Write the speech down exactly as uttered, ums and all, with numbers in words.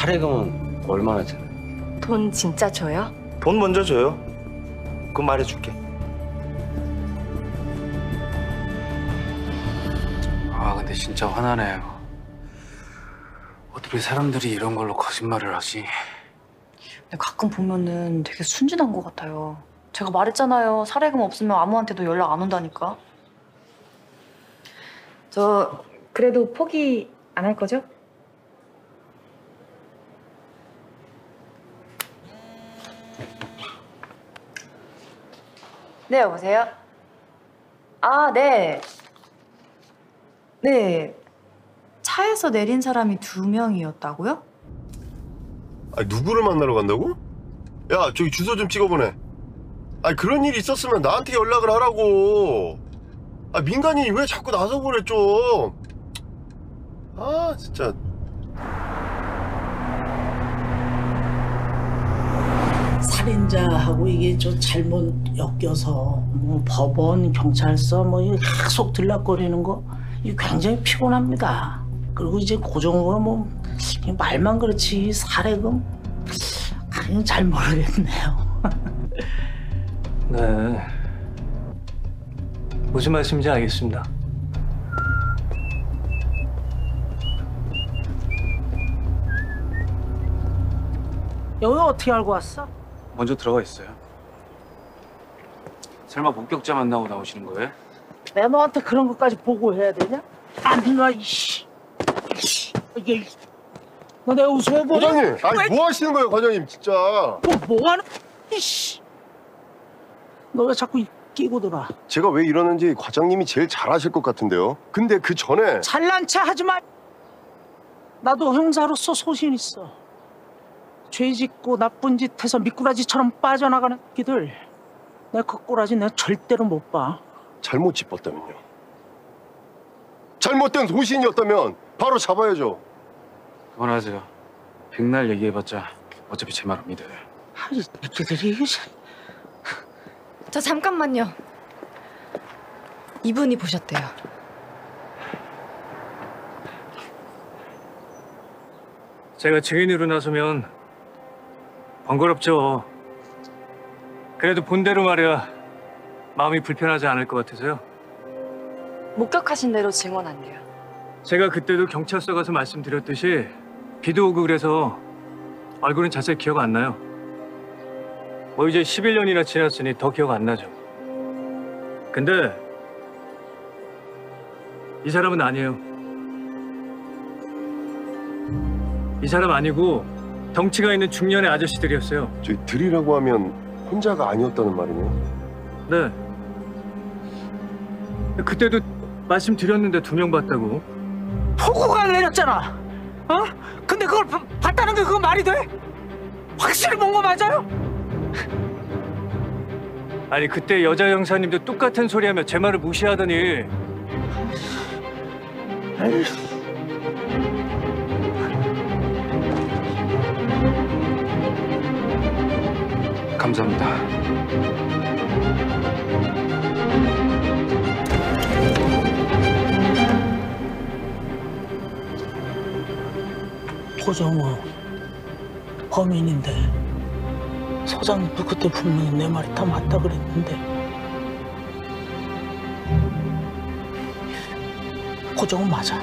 사례금은 얼마나 되나요? 돈 진짜 줘요? 돈 먼저 줘요. 그럼 말해줄게. 아 근데 진짜 화나네요. 어떻게 사람들이 이런 걸로 거짓말을 하지? 근데 가끔 보면은 되게 순진한 것 같아요. 제가 말했잖아요. 사례금 없으면 아무한테도 연락 안 온다니까. 저 그래도 포기 안 할 거죠? 네, 여보세요? 아, 네. 네. 차에서 내린 사람이 두 명이었다고요? 아니, 누구를 만나러 간다고? 야, 저기 주소 좀 찍어보내. 아니, 그런 일이 있었으면 나한테 연락을 하라고. 아, 민간인이 왜 자꾸 나서 그래, 좀. 아, 진짜. 살인자하고 이게 좀 잘못 엮여서 뭐 법원, 경찰서 뭐 이거 계속 들락거리는 거 이게 굉장히 피곤합니다. 그리고 이제 고정우가 뭐 말만 그렇지 사례금? 그냥 잘 모르겠네요. 네. 무슨 말씀인지 알겠습니다. 여기 어떻게 알고 왔어? 먼저 들어가 있어요. 설마 목격자 만나고 나오시는 거예요? 내 너한테 그런 것까지 보고해야 되냐? 안 놔, 이씨. 이게 너 내가 웃어보고. 과장님, 아니 뭐 하시는 거예요, 과장님, 진짜. 뭐, 뭐 하는? 이씨. 너 왜 자꾸 끼고 들어? 제가 왜 이러는지 과장님이 제일 잘하실 것 같은데요. 근데 그 전에 잘난 체 하지 마. 나도 형사로서 소신 있어. 죄짓고 나쁜 짓 해서 미꾸라지처럼 빠져나가는 끼들 내 그 꼬라지 내가 절대로 못 봐. 잘못 짚었다면요? 잘못된 소신이었다면 바로 잡아야죠. 그만하세요. 백날 얘기해봤자 어차피 제 말을 믿어요. 아이 끼들이 이거 저 잠깐만요. 이분이 보셨대요. 제가 증인으로 나서면 번거롭죠. 그래도 본대로 말해야 마음이 불편하지 않을 것 같아서요. 목격하신 대로 증언 안 돼요. 제가 그때도 경찰서 가서 말씀드렸듯이 비도 오고 그래서 얼굴은 자세히 기억 안 나요. 뭐 이제 십일 년이나 지났으니 더 기억 안 나죠. 근데 이 사람은 아니에요. 이 사람 아니고 덩치가 있는 중년의 아저씨들이었어요. 저희 들이라고 하면 혼자가 아니었다는 말이네요. 네. 그때도 말씀드렸는데 두 명 봤다고. 폭우가 내렸잖아. 어? 근데 그걸 바, 봤다는 게 그거 말이 돼? 확실히 본 거 맞아요? 아니 그때 여자 형사님도 똑같은 소리하며 제 말을 무시하더니. 아유. 감사합니다. 고정우 범인인데 소장님도 그때 분명히 내 말이 다 맞다 그랬는데 고정우 맞아.